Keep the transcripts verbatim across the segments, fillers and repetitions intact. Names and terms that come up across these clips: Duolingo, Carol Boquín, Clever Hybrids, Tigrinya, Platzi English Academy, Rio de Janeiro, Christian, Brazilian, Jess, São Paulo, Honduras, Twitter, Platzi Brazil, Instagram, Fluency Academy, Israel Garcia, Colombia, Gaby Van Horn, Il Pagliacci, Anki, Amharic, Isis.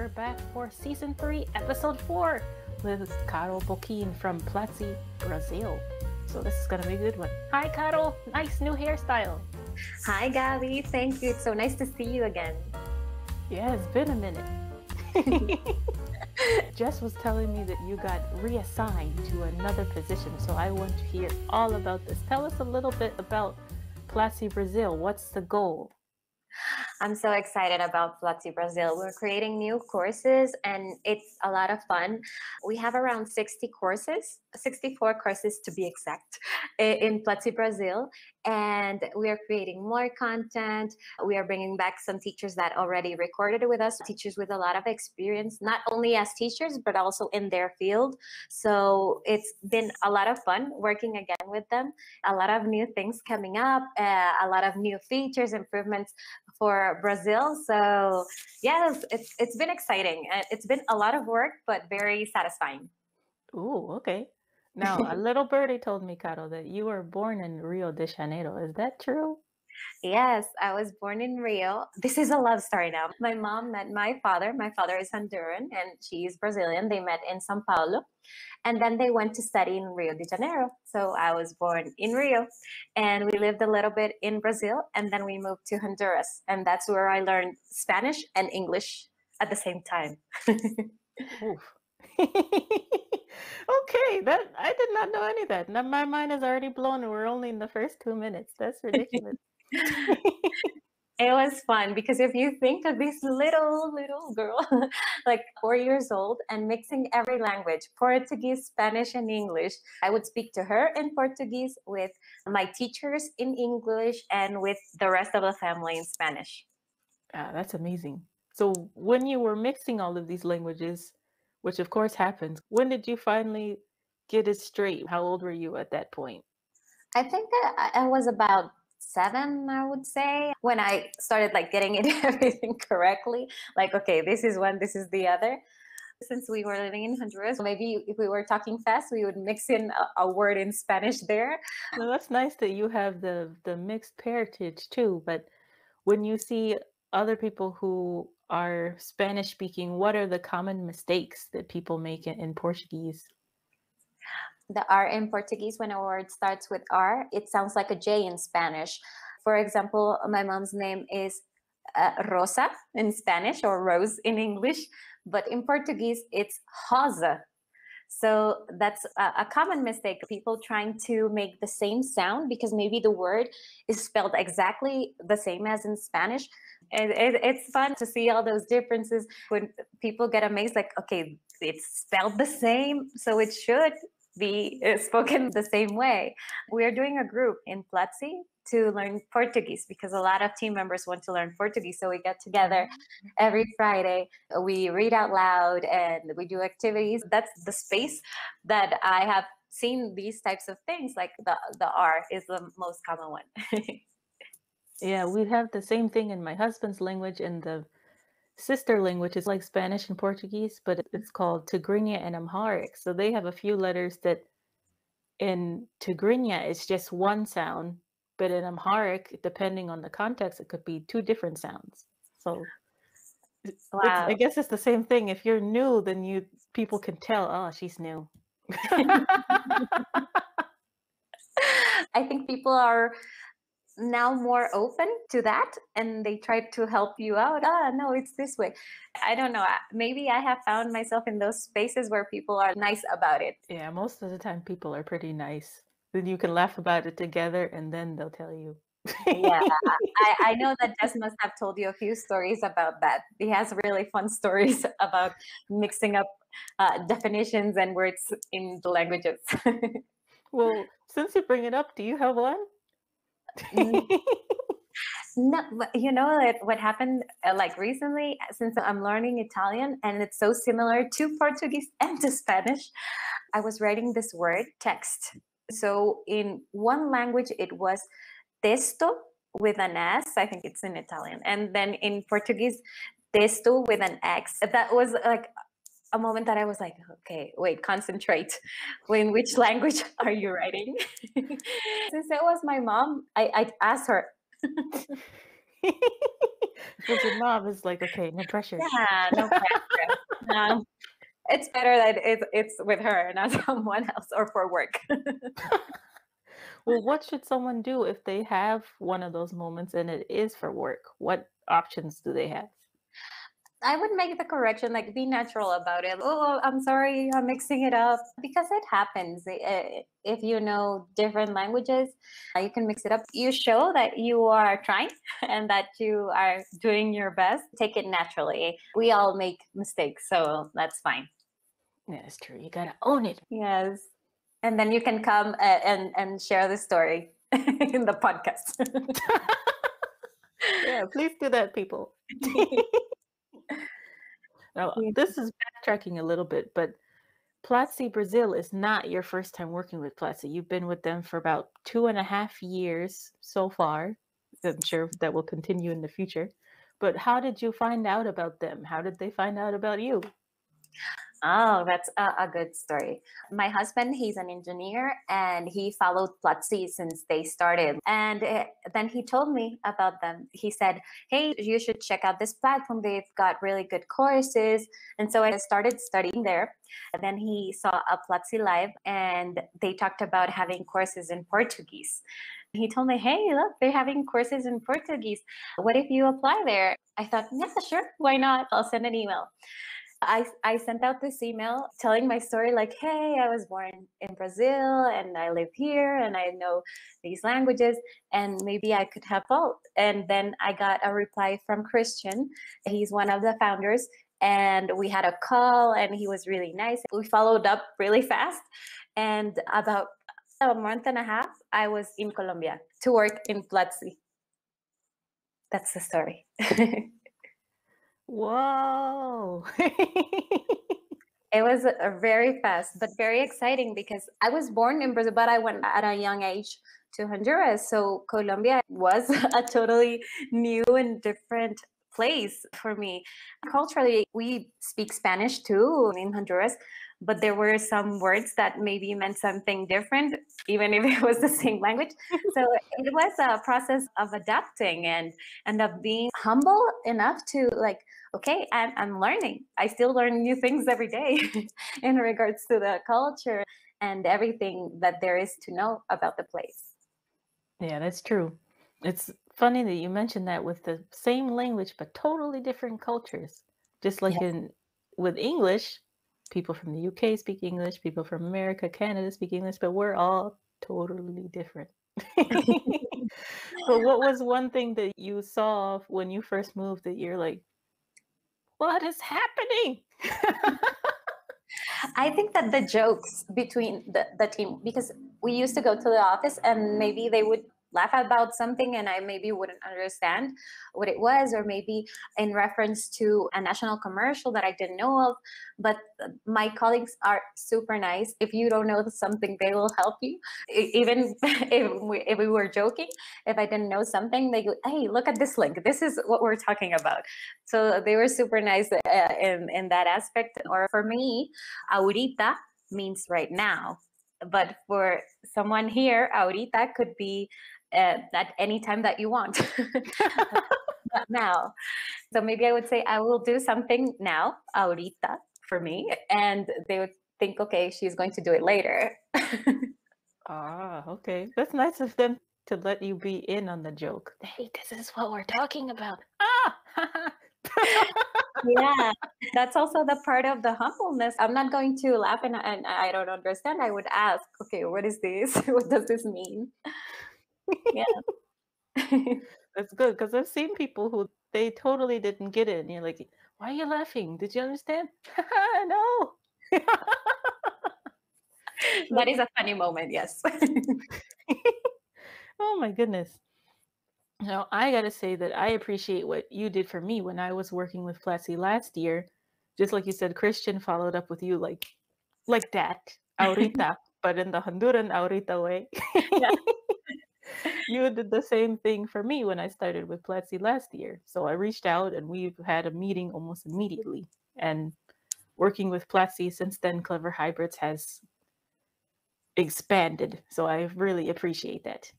we're back for Season three, Episode four with Carol Boquín from Platzi, Brazil. So this is going to be a good one. Hi, Carol. Nice new hairstyle. Hi, Gaby. Thank you. It's so nice to see you again. Yeah, it's been a minute. Jess was telling me that you got reassigned to another position, so I want to hear all about this. Tell us a little bit about Platzi Brazil. What's the goal? I'm so excited about Platzi Brazil. We're creating new courses and it's a lot of fun. We have around sixty courses, sixty-four courses to be exact, in Platzi Brazil. And we are creating more content. We are bringing back some teachers that already recorded with us, teachers with a lot of experience, not only as teachers, but also in their field. So it's been a lot of fun working again with them. A lot of new things coming up, uh, a lot of new features, improvements for Brazil. So yes, it's it's been exciting. It's been a lot of work, but very satisfying. Ooh, okay. Now, a little birdie told me, Carol, that you were born in Rio de Janeiro. Is that true? Yes, I was born in Rio. This is a love story now. My mom met my father. My father is Honduran and she's Brazilian. They met in São Paulo. And then they went to study in Rio de Janeiro. So I was born in Rio and we lived a little bit in Brazil and then we moved to Honduras. And that's where I learned Spanish and English at the same time. Okay, that I did not know any of that. Now my mind is already blown and we're only in the first two minutes. That's ridiculous. It was fun because if you think of this little, little girl, like four years old and mixing every language, Portuguese, Spanish, and English, I would speak to her in Portuguese with my teachers in English and with the rest of the family in Spanish. Ah, that's amazing. So when you were mixing all of these languages, which of course happens, when did you finally get it straight? How old were you at that point? I think I, I was about seven, I would say, when I started like getting it everything correctly, like, okay, this is one, this is the other. Since we were living in Honduras, maybe if we were talking fast, we would mix in a, a word in Spanish there. Well, that's nice that you have the, the mixed heritage too, but when you see other people who are Spanish speaking, what are the common mistakes that people make in, in Portuguese? The R in Portuguese, when a word starts with R, it sounds like a J in Spanish. For example, my mom's name is uh, Rosa in Spanish or Rose in English, but in Portuguese, it's Rosa. So that's a, a common mistake, people trying to make the same sound because maybe the word is spelled exactly the same as in Spanish. It, it, it's fun to see all those differences when people get amazed, like, okay, it's spelled the same, so it should be spoken the same way. We are doing a group in Platzi to learn Portuguese because a lot of team members want to learn Portuguese. So we get together every Friday, we read out loud and we do activities. That's the space that I have seen these types of things, like the, the R is the most common one. Yeah, we have the same thing in my husband's language and the sister language is like Spanish and Portuguese, but it's called Tigrinya and Amharic. So they have a few letters that in Tigrinya, it's just one sound, but in Amharic, depending on the context, it could be two different sounds. So wow. I guess it's the same thing. If you're new, then you people can tell, oh, she's new. I think people are now more open to that and they try to help you out. Ah, no, it's this way. I don't know. Maybe I have found myself in those spaces where people are nice about it. Yeah, most of the time people are pretty nice. Then you can laugh about it together and then they'll tell you. Yeah, I, I know that Jess must have told you a few stories about that. He has really fun stories about mixing up uh, definitions and words in the languages. Well, since you bring it up, do you have one? No, you know it, what happened uh, like recently, since I'm learning Italian and it's so similar to Portuguese and to Spanish, I was writing this word text. So in one language it was testo with an S, I think it's in Italian, and then in Portuguese texto with an X. That was like a moment that I was like, okay, wait, concentrate. In which language are you writing? Since it was my mom, I, I asked her. Because your mom is like, okay, no pressure. Yeah, no pressure. No. It's better that it's, it's with her, not someone else, or for work. Well, what should someone do if they have one of those moments and it is for work? What options do they have? I would make the correction, like be natural about it. Oh, I'm sorry, I'm mixing it up. Because it happens. If you know different languages, you can mix it up. You show that you are trying and that you are doing your best. Take it naturally. We all make mistakes, so that's fine. That's true. You gotta own it. Yes. And then you can come and, and share the story in the podcast. Yeah, please do that, people. Now, this is backtracking a little bit, but Platzi Brazil is not your first time working with Platzi. You've been with them for about two and a half years so far. I'm sure that will continue in the future. But how did you find out about them? How did they find out about you? Oh, that's a, a good story. My husband, he's an engineer, and he followed Platzi since they started. And it, then he told me about them. He said, hey, you should check out this platform. They've got really good courses. And so I started studying there. And then he saw a Platzi Live, and they talked about having courses in Portuguese. He told me, hey, look, they're having courses in Portuguese. What if you apply there? I thought, yeah, sure, why not? I'll send an email. I, I sent out this email telling my story, like, hey, I was born in Brazil and I live here and I know these languages and maybe I could have both. And then I got a reply from Christian. He's one of the founders, and we had a call and he was really nice. We followed up really fast, and about a month and a half, I was in Colombia to work in Platzi. That's the story. Whoa. It was a very fast, but very exciting, because I was born in Brazil, but I went at a young age to Honduras. So Colombia was a totally new and different place for me. Culturally, we speak Spanish too in Honduras, but there were some words that maybe meant something different, even if it was the same language. So it was a process of adapting and, and of being humble enough to, like, okay, I'm, I'm learning. I still learn new things every day in regards to the culture and everything that there is to know about the place. Yeah, that's true. It's funny that you mentioned that, with the same language, but totally different cultures. Just like yeah. in with English, people from the U K speak English, people from America, Canada speak English, but we're all totally different. So what was one thing that you saw when you first moved that you're like, what is happening? I think that the jokes between the, the team, because we used to go to the office and maybe they would laugh about something and I maybe wouldn't understand what it was, or maybe in reference to a national commercial that I didn't know of. But my colleagues are super nice. If you don't know something, they will help you. Even if we, if we were joking, if I didn't know something, they go, hey, look at this link. This is what we're talking about. So they were super nice uh, in, in that aspect. Or for me, ahorita means right now. But for someone here, ahorita could be Uh, at any time that you want. But now, so maybe I would say I will do something now, ahorita, for me, and they would think, okay, she's going to do it later. Ah, okay, that's nice of them to let you be in on the joke. Hey, this is what we're talking about. Ah. Yeah, that's also the part of the humbleness. I'm not going to laugh and, and I don't understand. I would ask, okay, what is this? What does this mean? Yeah. That's good, because I've seen people who they totally didn't get it and you're like, why are you laughing? Did you understand? No. That is a funny moment, yes. Oh my goodness. Now I gotta say that I appreciate what you did for me when I was working with Platzi last year. Just like you said, Christian followed up with you like like that, ahorita, but in the Honduran ahorita way. Yeah. You did the same thing for me when I started with Platzi last year. So I reached out and we've had a meeting almost immediately. And working with Platzi since then, Clever Hybrids has expanded. So I really appreciate that.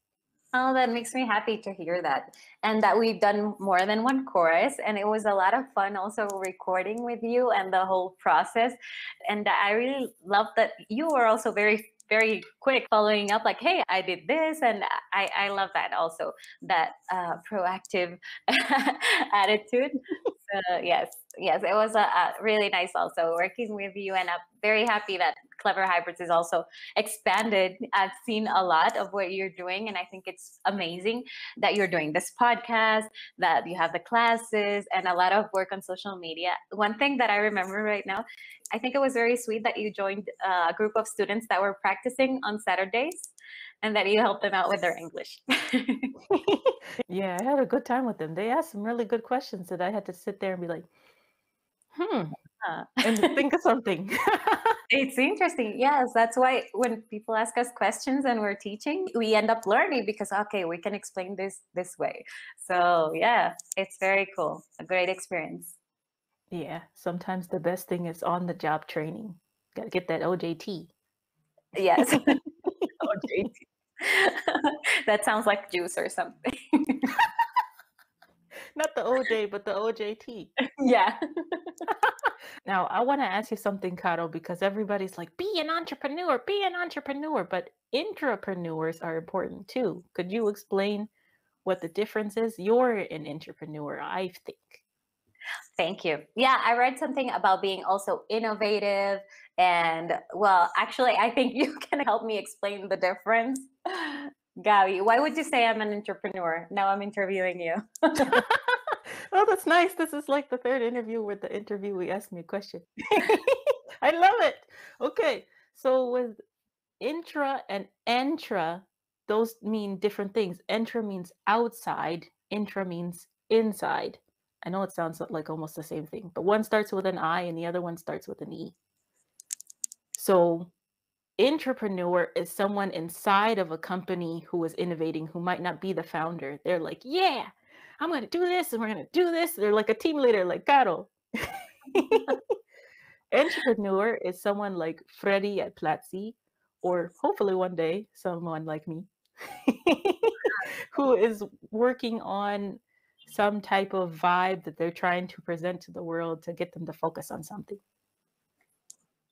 Oh, that makes me happy to hear that. And that we've done more than one chorus. And it was a lot of fun also recording with you and the whole process. And I really love that you were also very, very quick following up, like, hey, I did this. And I, I love that also, that uh, proactive attitude. So, yes, yes, it was a, a really nice also working with you. And I'm very happy that Clever Hybrids is also expanded. I've seen a lot of what you're doing, and I think it's amazing that you're doing this podcast, that you have the classes, and a lot of work on social media. One thing that I remember right now, I think it was very sweet that you joined a group of students that were practicing on Saturdays and that you helped them out with their English. Yeah, I had a good time with them. They asked some really good questions that I had to sit there and be like, hmm, huh. and think of something. It's interesting. Yes, that's why when people ask us questions and we're teaching, we end up learning because, okay, we can explain this this way. So yeah, it's very cool. A great experience. Yeah, sometimes the best thing is on-the-job training. Got to get that O J T. Yes. O J T. That sounds like juice or something. Not the O J, but the O J T. Yeah. Now, I want to ask you something, Carol, because everybody's like, be an entrepreneur, be an entrepreneur, but intrapreneurs are important too. Could you explain what the difference is? You're an entrepreneur, I think. Thank you. Yeah, I read something about being also innovative. And well, actually, I think you can help me explain the difference. Gaby, why would you say I'm an entrepreneur? Now I'm interviewing you. Oh, that's nice. This is like the third interview where the interviewee asked me a question. I love it. Okay. So with intra and entra, those mean different things. Entra means outside. Intra means inside. I know it sounds like almost the same thing, but one starts with an I and the other one starts with an E. So intrapreneur is someone inside of a company who is innovating, who might not be the founder. They're like, yeah, I'm going to do this and we're going to do this. They're like a team leader, like Carol. Entrepreneur is someone like Freddy at Platzi, or hopefully one day someone like me, who is working on some type of vibe that they're trying to present to the world to get them to focus on something.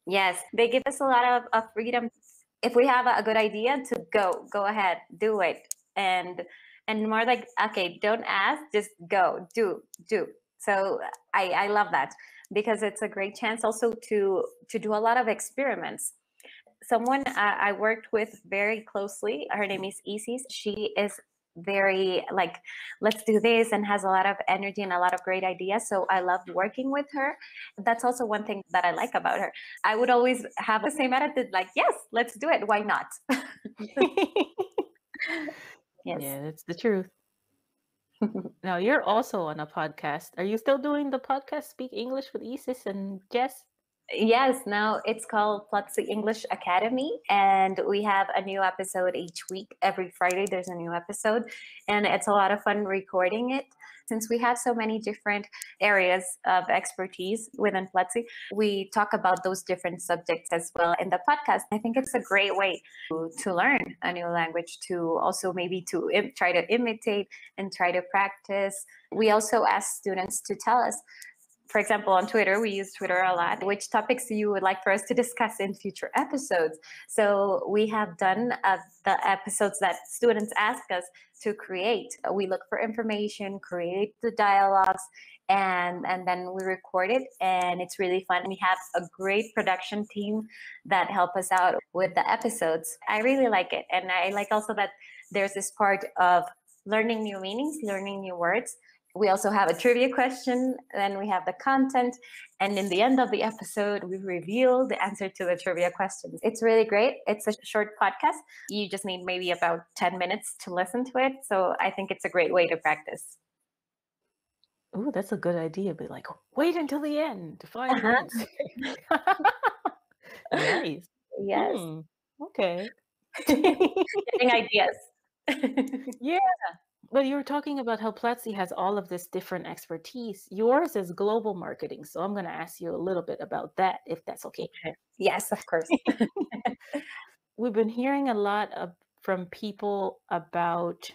Yes, they give us a lot of, of freedom. If we have a good idea, to go, go ahead, do it. And and more like, okay, don't ask, just go, do, do. So I, I love that because it's a great chance also to, to do a lot of experiments. Someone I, I worked with very closely, her name is Isis. She is very like, let's do this, and has a lot of energy and a lot of great ideas. So I loved working with her. That's also one thing that I like about her. I would always have the same attitude, like, yes, let's do it. Why not? Yes. Yeah, that's the truth. Now, you're also on a podcast. Are you still doing the podcast Speak English with Isis and Jess? Yes, now it's called Platzi English Academy, and we have a new episode each week. Every Friday there's a new episode, and it's a lot of fun recording it. Since we have so many different areas of expertise within Platzi, we talk about those different subjects as well in the podcast. I think it's a great way to, to learn a new language, to also maybe to im- try to imitate and try to practice. We also ask students to tell us, for example, on Twitter, we use Twitter a lot, which topics you would like for us to discuss in future episodes. So we have done uh, the episodes that students ask us to create. We look for information, create the dialogues, and, and then we record it. And it's really fun. We have a great production team that help us out with the episodes. I really like it. And I like also that there's this part of learning new meanings, learning new words. We also have a trivia question, then we have the content, and in the end of the episode, we reveal the answer to the trivia questions. It's really great. It's a short podcast. You just need maybe about ten minutes to listen to it, so I think it's a great way to practice. Oh, that's a good idea. Be like, wait until the end to find out. Nice. Yes. Hmm. Okay. Getting ideas. Yeah. Well, you were talking about how Platzi has all of this different expertise. Yours is global marketing. So I'm going to ask you a little bit about that, if that's okay. Yes, of course. We've been hearing a lot of, from people about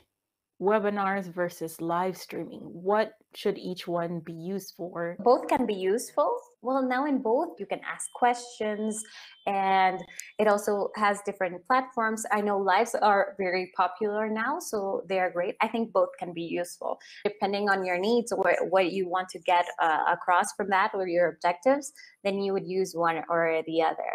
webinars versus live streaming? What should each one be used for? Both can be useful. Well, now in both, you can ask questions, and it also has different platforms. I know lives are very popular now, so they are great. I think both can be useful, depending on your needs or what you want to get uh, across from that or your objectives, then you would use one or the other.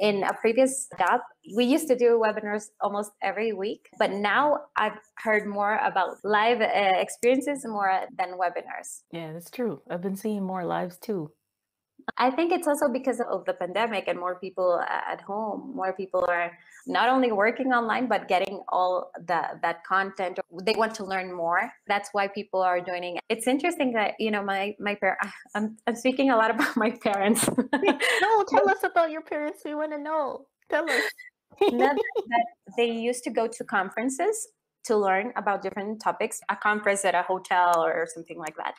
In a previous job, we used to do webinars almost every week, but now I've heard more about live uh, experiences more than webinars. Yeah, that's true. I've been seeing more lives too. I think it's also because of the pandemic and more people at home. More people are not only working online, but getting all the, that content. They want to learn more. That's why people are joining. It's interesting that, you know, my, my parents, I'm, I'm speaking a lot about my parents. No, tell us about your parents. We want to know. Tell us. That, that they used to go to conferences to learn about different topics, a conference at a hotel or something like that.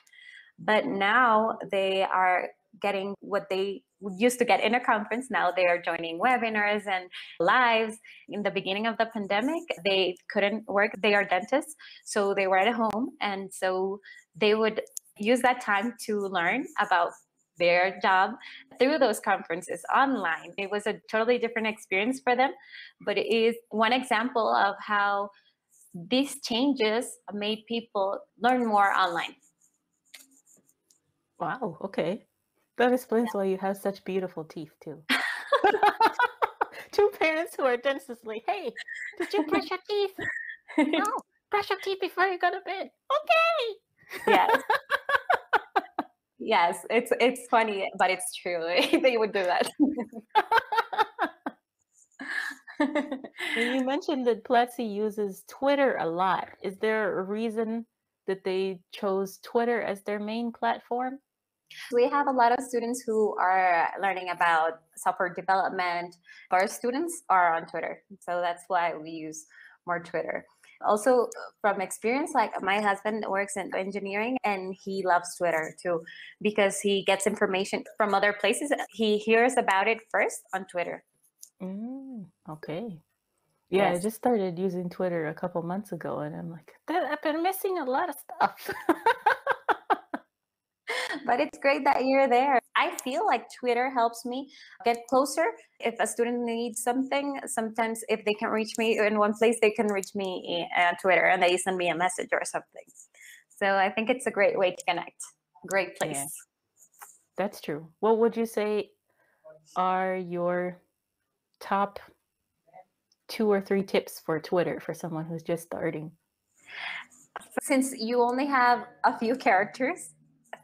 But now they are getting what they used to get in a conference. Now they are joining webinars and lives. In the beginning of the pandemic, they couldn't work. They are dentists, so they were at home. And so they would use that time to learn about their job through those conferences online. It was a totally different experience for them, but it is one example of how these changes made people learn more online. Wow, okay. That explains yeah. why you have such beautiful teeth, too. Two parents who are dentists, like, hey, did you brush your teeth? No, brush your teeth before you go to bed. Okay. Yes. Yes, it's it's funny, but it's true. They would do that. You mentioned that Platzi uses Twitter a lot. Is there a reason that they chose Twitter as their main platform? We have a lot of students who are learning about software development. Our students are on Twitter, so that's why we use more Twitter. Also, from experience, like my husband works in engineering, and he loves Twitter too, because he gets information from other places. He hears about it first on Twitter. Mm, okay. Yeah, yes. I just started using Twitter a couple months ago, and I'm like, I've been missing a lot of stuff. But it's great that you're there. I feel like Twitter helps me get closer. If a student needs something, sometimes if they can't reach me in one place, they can reach me on Twitter and they send me a message or something. So I think it's a great way to connect. Great place. Yeah. That's true. What would you say are your top two or three tips for Twitter for someone who's just starting? Since you only have a few characters,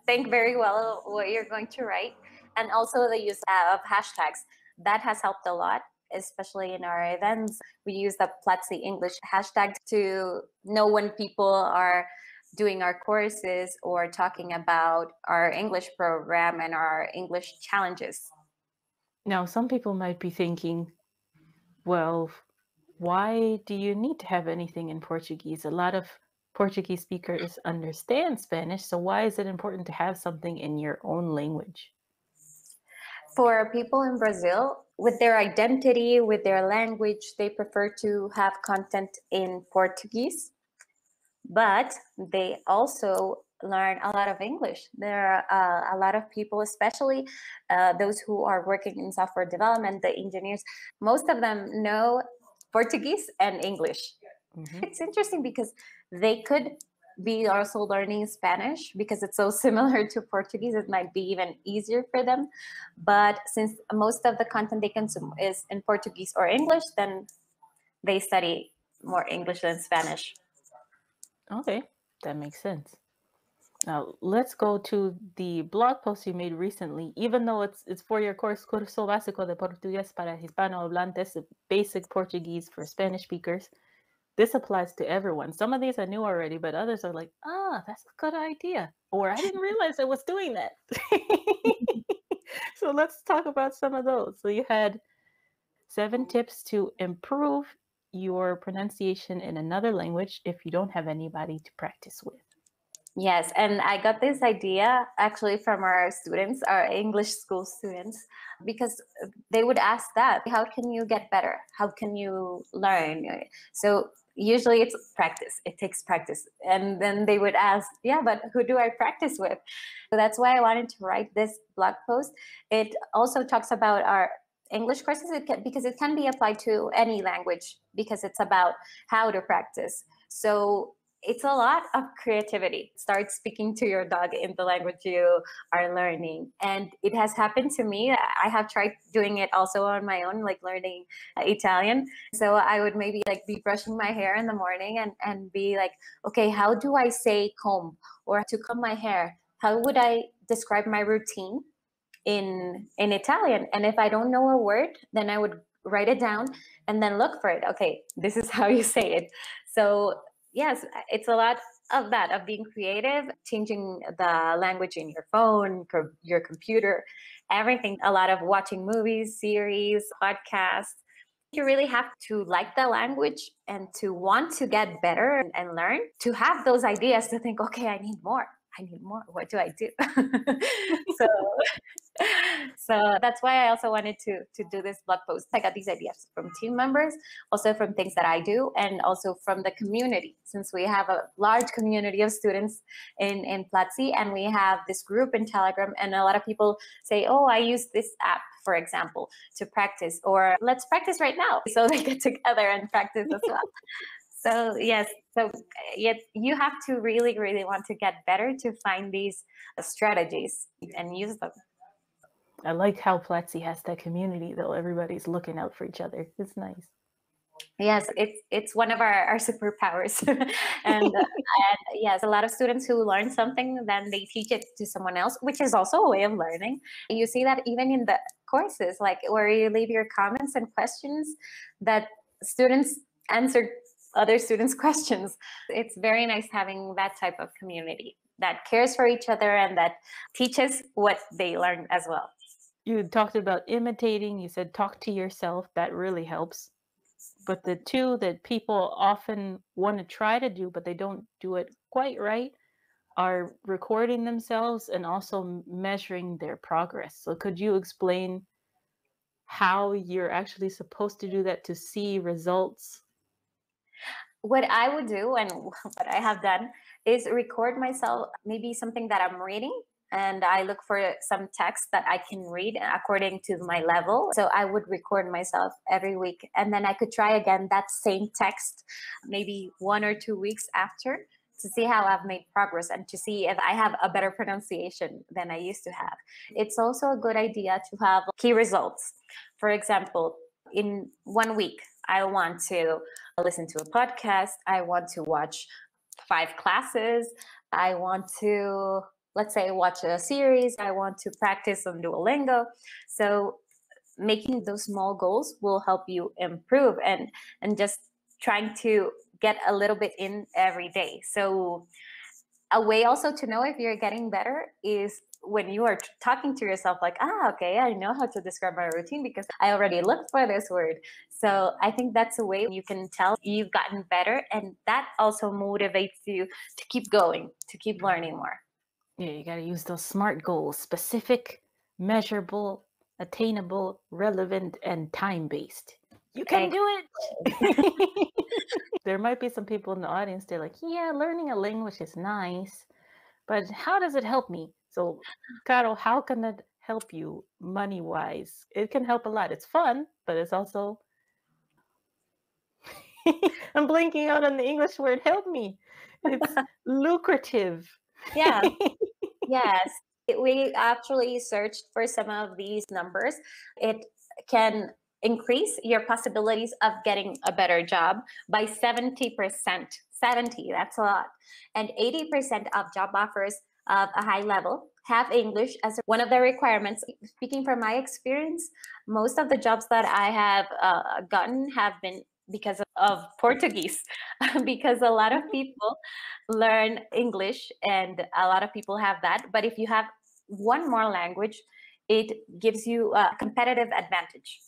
think very well what you're going to write, and also the use of hashtags. That has helped a lot, especially in our events. We use the Platzi English hashtag to know when people are doing our courses or talking about our English program and our English challenges. Now, some people might be thinking, well, why do you need to have anything in Portuguese? A lot of Portuguese speakers understand Spanish, so why is it important to have something in your own language? For people in Brazil, with their identity, with their language, they prefer to have content in Portuguese, but they also learn a lot of English. There are uh, a lot of people, especially uh, those who are working in software development, the engineers, most of them know Portuguese and English. Mm-hmm. It's interesting because they could be also learning Spanish because it's so similar to Portuguese. It might be even easier for them. But since most of the content they consume is in Portuguese or English, then they study more English than Spanish. Okay, that makes sense. Now, let's go to the blog post you made recently. Even though it's it's for your course, Curso Básico de Portugués para Hispanohablantes, Basic Portuguese for Spanish Speakers. This applies to everyone. Some of these I knew already, but others are like, ah, that's a good idea. Or I didn't realize I was doing that. So let's talk about some of those. So you had seven tips to improve your pronunciation in another language if you don't have anybody to practice with. Yes, and I got this idea actually from our students, our English school students, because they would ask that, how can you get better? How can you learn? So usually it's practice, it takes practice. And then they would ask, yeah, but who do I practice with? So that's why I wanted to write this blog post. It also talks about our English courses, it can, because it can be applied to any language because it's about how to practice. So it's a lot of creativity. Start speaking to your dog in the language you are learning. And it has happened to me. I have tried doing it also on my own, like learning Italian. So I would maybe like be brushing my hair in the morning and, and be like, okay, how do I say comb or to comb my hair? How would I describe my routine in, in Italian? And if I don't know a word, then I would write it down and then look for it. Okay, this is how you say it. So yes, it's a lot of that, of being creative, changing the language in your phone, co- your computer, everything. A lot of watching movies, series, podcasts. You really have to like the language and to want to get better and, and learn, to have those ideas to think, okay, I need more. I need more. What do I do? so, so that's why I also wanted to to do this blog post. I got these ideas from team members, also from things that I do, and also from the community, since we have a large community of students in, in Platzi, and we have this group in Telegram, and a lot of people say, oh, I use this app, for example, to practice, or let's practice right now. So they get together and practice as well. So yes, so yet you have to really, really want to get better to find these strategies and use them. I like how Platzi has that community though. Everybody's looking out for each other. It's nice. Yes, it's it's one of our, our superpowers. and, uh, and yes, a lot of students who learn something, then they teach it to someone else, which is also a way of learning. You see that even in the courses, like where you leave your comments and questions, that students answer other students' questions. It's very nice having that type of community that cares for each other and that teaches what they learn as well. You talked about imitating, you said talk to yourself, that really helps. But the two that people often want to try to do, but they don't do it quite right, are recording themselves and also measuring their progress. So could you explain how you're actually supposed to do that to see results? What I would do and what I have done is record myself, maybe something that I'm reading, and I look for some text that I can read according to my level. So I would record myself every week, and then I could try again that same text maybe one or two weeks after to see how I've made progress and to see if I have a better pronunciation than I used to have. It's also a good idea to have key results. For example, in one week, I want to listen to a podcast. I want to watch five classes. I want to, let's say, watch a series. I want to practice on Duolingo. So making those small goals will help you improve, and, and just trying to get a little bit in every day. So a way also to know if you're getting better is when you are talking to yourself, like, ah, okay, I know how to describe my routine because I already looked for this word. So I think that's a way you can tell you've gotten better, and that also motivates you to keep going, to keep learning more. Yeah, you got to use those SMART goals: specific, measurable, attainable, relevant, and time-based. You can do it! There might be some people in the audience, they're like, yeah, learning a language is nice, but how does it help me? So, Carol, how can that help you money-wise? It can help a lot. It's fun, but it's also... I'm blanking out on the English word, help me. It's lucrative. Yeah. Yes. It, we actually searched for some of these numbers. It can increase your possibilities of getting a better job by seventy percent. seventy, that's a lot. And eighty percent of job offers of a high level have English as one of the requirements. Speaking from my experience, most of the jobs that I have uh, gotten have been because of, of Portuguese, because a lot of people learn English and a lot of people have that. But if you have one more language, it gives you a competitive advantage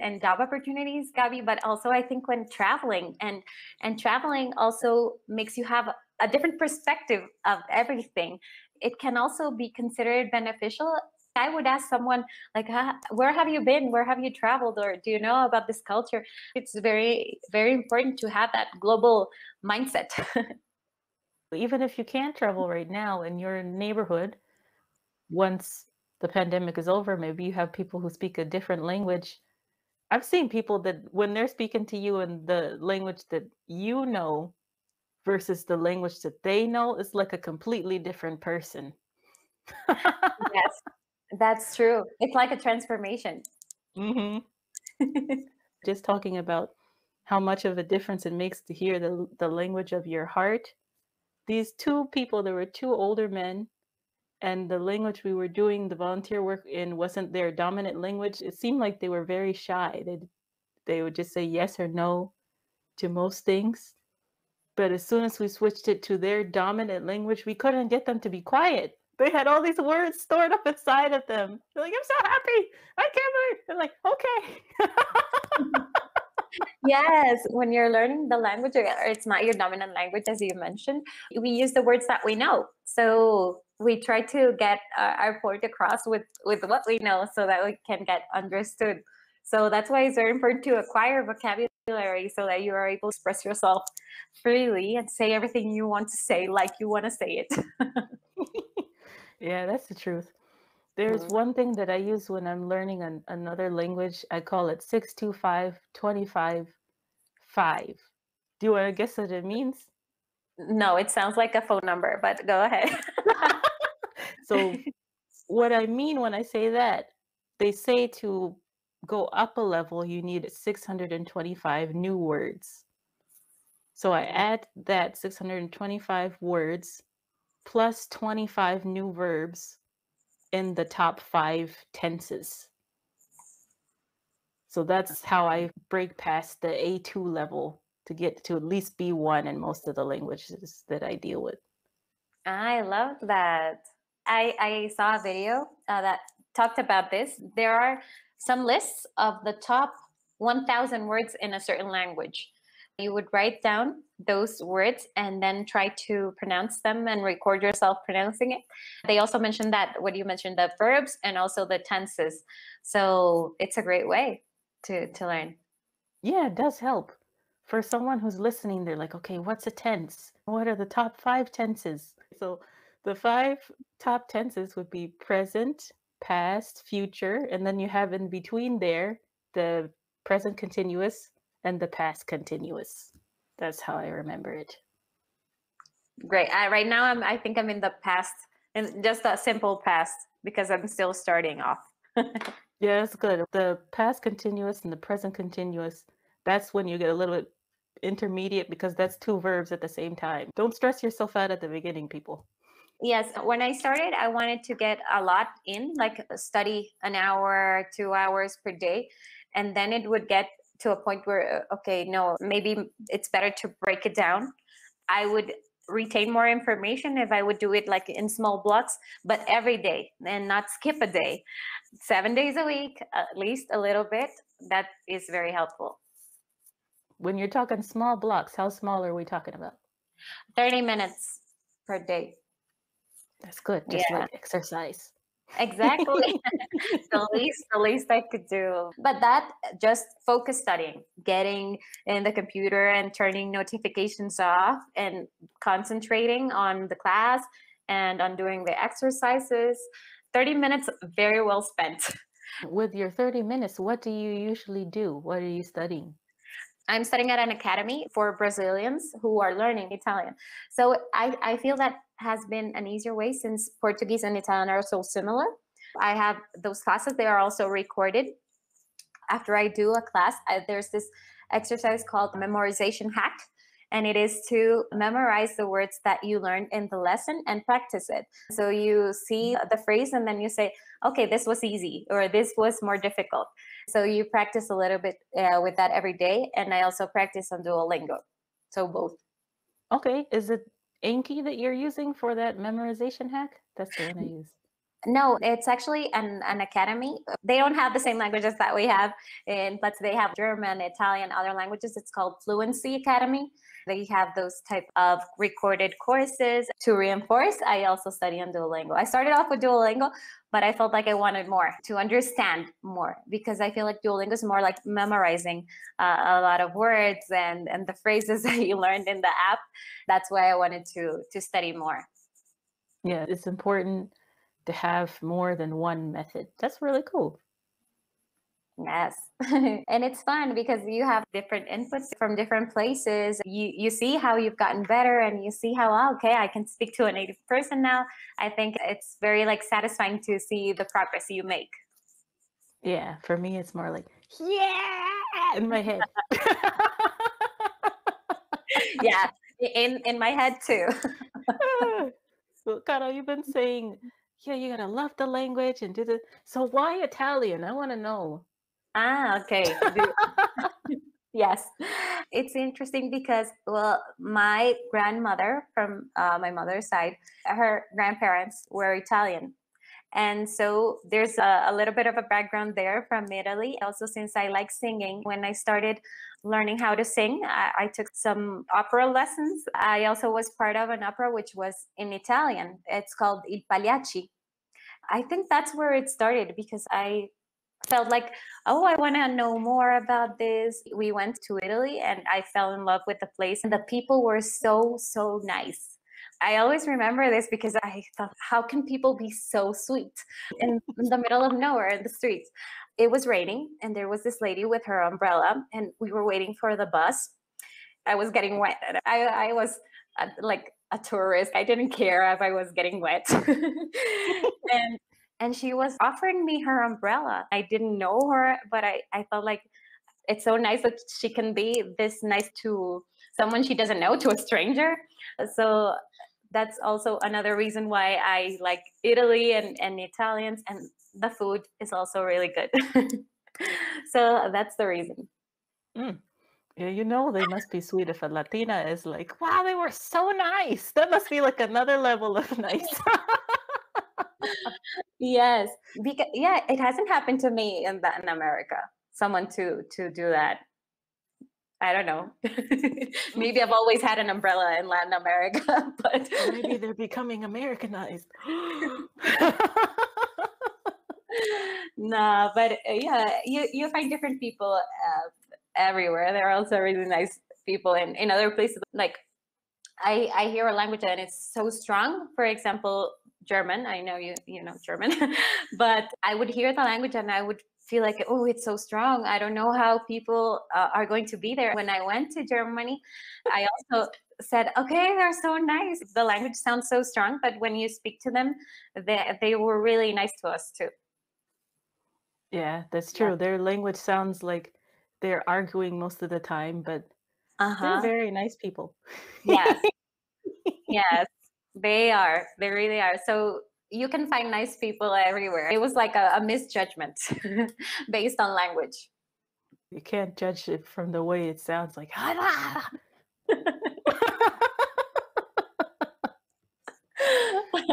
and job opportunities, Gaby, but also I think when traveling and, and traveling also makes you have a different perspective of everything. It can also be considered beneficial. I would ask someone like, where have you been? Where have you traveled? Or do you know about this culture? It's very, very important to have that global mindset. Even if you can travel right now in your neighborhood, once the pandemic is over, maybe you have people who speak a different language. I've seen people that when they're speaking to you in the language that you know versus the language that they know, it's like a completely different person. Yes, that's true. It's like a transformation. Mm-hmm. Just talking about how much of a difference it makes to hear the, the language of your heart. These two people, there were two older men, and the language we were doing the volunteer work in wasn't their dominant language. It seemed like they were very shy. They, they would just say yes or no to most things. But as soon as we switched it to their dominant language, we couldn't get them to be quiet. They had all these words stored up inside of them. They're like, I'm so happy. I can't believe. They're like, okay. Yes, when you're learning the language, or it's not your dominant language, as you mentioned, we use the words that we know. So we try to get uh, our point across with, with what we know so that we can get understood. So that's why it's very important to acquire vocabulary so that you are able to express yourself freely and say everything you want to say like you want to say it. Yeah, that's the truth. There's one thing that I use when I'm learning an, another language. I call it six two five, two five, five. Do you want to guess what it means? No, it sounds like a phone number, but go ahead. So what I mean when I say that, they say to go up a level, you need six hundred twenty-five new words. So I add that six hundred twenty-five words plus twenty-five new verbs in the top five tenses. So that's how I break past the A two level to get to at least B one in most of the languages that I deal with. I love that. I, I saw a video uh, that talked about this. There are some lists of the top one thousand words in a certain language. You would write down those words and then try to pronounce them and record yourself pronouncing it. They also mentioned that, what you mentioned, the verbs and also the tenses. So it's a great way to, to learn. Yeah, it does help. For someone who's listening, they're like, okay, what's a tense? What are the top five tenses? So the five top tenses would be present, past, future, and then you have in between there the present continuous and the past continuous. That's how I remember it. Great. I, right now, I'm, I think I'm in the past, and just a simple past because I'm still starting off. Yeah, that's good. The past continuous and the present continuous, that's when you get a little bit intermediate because that's two verbs at the same time. Don't stress yourself out at the beginning, people. Yes, when I started, I wanted to get a lot in, like study an hour, two hours per day, and then it would get to a point where, okay, no, maybe it's better to break it down. I would retain more information if I would do it like in small blocks, but every day and not skip a day, seven days a week, at least a little bit. That is very helpful. When you're talking small blocks, how small are we talking about? thirty minutes per day. That's good. Just yeah. Like exercise. Exactly. the least the least I could do, but that just focus studying, getting in the computer and turning notifications off and concentrating on the class and on doing the exercises. thirty minutes very well spent. With your thirty minutes, what do you usually do? What are you studying? I'm studying at an academy for Brazilians who are learning Italian. So I, I feel that has been an easier way since Portuguese and Italian are so similar. I have those classes. They are also recorded. After I do a class, I, there's this exercise called memorization hack. And it is to memorize the words that you learned in the lesson and practice it. So you see the phrase and then you say, okay, this was easy or this was more difficult. So you practice a little bit uh, with that every day. And I also practice on Duolingo. So both. Okay. Is it Anki that you're using for that memorization hack? That's the one I use. No, it's actually an, an academy. They don't have the same languages that we have in Platzi. They have German, Italian, other languages. It's called Fluency Academy. They have those type of recorded courses. To reinforce, I also study on Duolingo. I started off with Duolingo, but I felt like I wanted more, to understand more, because I feel like Duolingo is more like memorizing uh, a lot of words and, and the phrases that you learned in the app. That's why I wanted to, to study more. Yeah, it's important to have more than one method. That's really cool. Yes. And it's fun because you have different inputs from different places. You you see how you've gotten better, and you see how, oh, okay, I can speak to a native person now. I think it's very like satisfying to see the progress you make. Yeah, for me, it's more like, yeah, in my head. Yeah, in, in my head too. Well, Carol, you've been saying, yeah, you gotta love the language and do the, so why Italian? I want to know. Ah, okay. Yes, it's interesting because, well, my grandmother from uh, my mother's side, her grandparents were Italian. And so there's a, a little bit of a background there from Italy. Also, since I like singing, when I started learning how to sing, I, I took some opera lessons. I also was part of an opera, which was in Italian. It's called Il Pagliacci. I think that's where it started because I felt like, oh, I want to know more about this. We went to Italy and I fell in love with the place, and the people were so, so nice. I always remember this because I thought, how can people be so sweet in the middle of nowhere in the streets? It was raining and there was this lady with her umbrella, and we were waiting for the bus. I was getting wet. I, I was uh, like a tourist. I didn't care if I was getting wet. and, and she was offering me her umbrella. I didn't know her, but I, I felt like it's so nice that she can be this nice to someone she doesn't know, to a stranger. So that's also another reason why I like Italy and, and Italians, and the food is also really good. So that's the reason. Mm. Yeah, you know, they must be sweet if a Latina is like, wow, they were so nice. That must be like another level of nice. Yes, because, yeah, it hasn't happened to me in, in America, someone to, to do that. I don't know. Maybe I've always had an umbrella in Latin America, but maybe they're becoming Americanized. No, but uh, yeah, you, you find different people uh, everywhere. There are also really nice people in, in other places. Like I, I hear a language and it's so strong. For example, German. I know you, you know German, but I would hear the language and I would feel like, oh, it's so strong. I don't know how people uh, are going to be there. When I went to Germany, I also said, okay, they're so nice. The language sounds so strong, but when you speak to them, they, they were really nice to us too. Yeah, that's true. Yeah. Their language sounds like they're arguing most of the time, but uh-huh. They're very nice people. Yes. Yes, they are. They really are. So you can find nice people everywhere. It was like a, a misjudgment based on language. You can't judge it from the way it sounds, like, ah!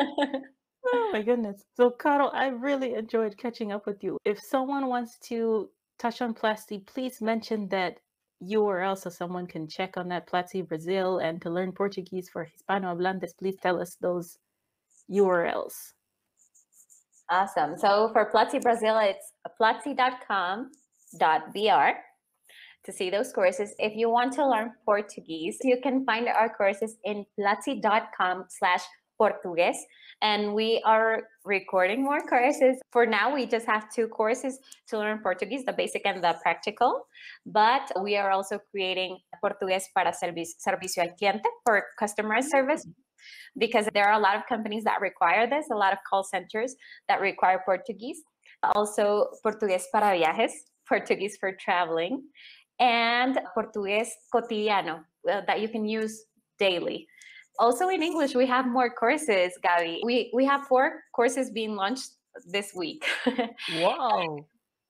Oh my goodness. So Carol, I really enjoyed catching up with you. If someone wants to touch on Platzi, please mention that U R L so someone can check on that, Platzi Brazil, and to learn Portuguese for Hispanohablantes, please tell us those U R Ls. Awesome. So for Platzi Brazil, it's platzi dot com dot b r to see those courses. If you want to learn Portuguese, you can find our courses in platzi dot com slash portugues, and we are recording more courses. For now, we just have two courses to learn Portuguese, the basic and the practical, but we are also creating Portugues para Servicio al Cliente, for customer service, because there are a lot of companies that require this, a lot of call centers that require Portuguese. Also, Portugués para viajes, Portuguese for traveling, and Portugués cotidiano, uh, that you can use daily. Also in English, we have more courses, Gaby. We, we have four courses being launched this week. Wow.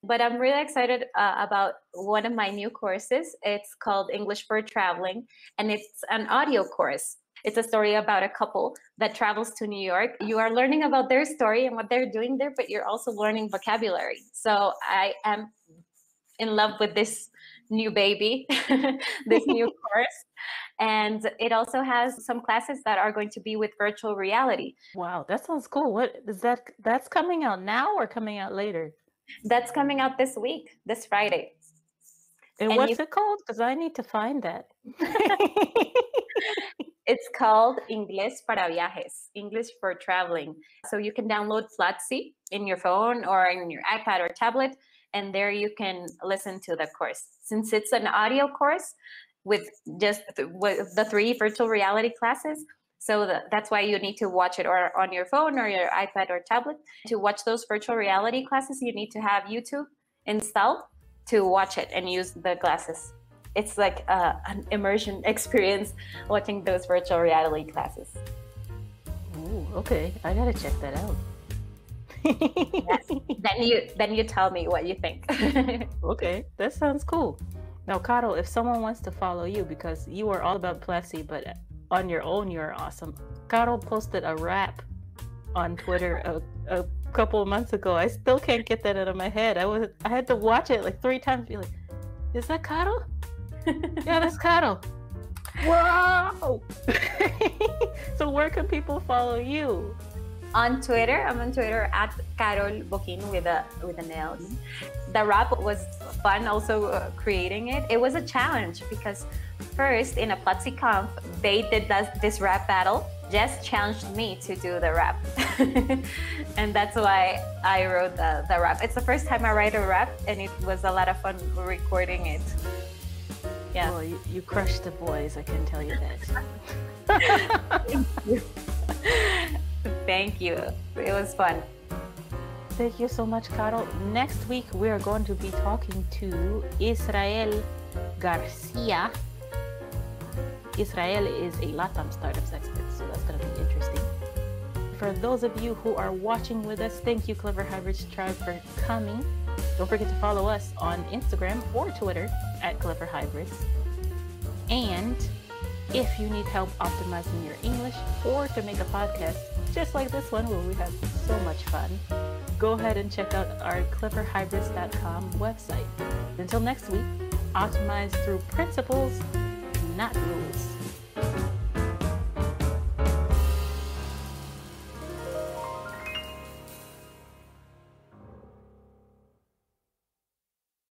But I'm really excited uh, about one of my new courses. It's called English for Traveling, and it's an audio course. It's a story about a couple that travels to New York. You are learning about their story and what they're doing there, but you're also learning vocabulary. So I am in love with this new baby, this new course. And it also has some classes that are going to be with virtual reality. Wow, that sounds cool. What is that? That's coming out now or coming out later? That's coming out this week, this Friday. And, and what's you, it called? Because I need to find that. It's called Inglés para Viajes, English for Traveling. So you can download Platzi in your phone or in your iPad or tablet, and there you can listen to the course. Since it's an audio course with just th with the three virtual reality classes, so the, that's why you need to watch it or on your phone or your iPad or tablet. To watch those virtual reality classes, you need to have YouTube installed to watch it and use the glasses. It's like uh, an immersion experience watching those virtual reality classes. Ooh, okay, I gotta check that out. Yes. Then you then you tell me what you think. Okay, that sounds cool. Now, Carol, if someone wants to follow you, because you are all about Platzi, but on your own, you're awesome. Carol posted a rap on Twitter a, a couple of months ago. I still can't get that out of my head. I was I had to watch it like three times. Be like, is that Carol? Yeah, that's Carol. Wow. So where can people follow you? On Twitter, I'm on Twitter at Carol Boquín with a with an L. The rap was fun, also uh, creating it. It was a challenge because first in a Platzi Conf, they did this, this rap battle. Jess challenged me to do the rap, and that's why I wrote the, the rap. It's the first time I write a rap, and it was a lot of fun recording it. Yeah. Well, you, you crushed the boys, I can tell you that. Thank you. Thank you. It was fun. Thank you so much, Carol. Next week, we are going to be talking to Israel Garcia. Israel is a LATAM startups expert, so that's going to be interesting. For those of you who are watching with us, thank you, Clever Hybrids Tribe, for coming. Don't forget to follow us on Instagram or Twitter at Clever Hybrids. And if you need help optimizing your English or to make a podcast just like this one where we have so much fun, go ahead and check out our clever hybrids dot com website. Until next week, optimize through principles, not rules.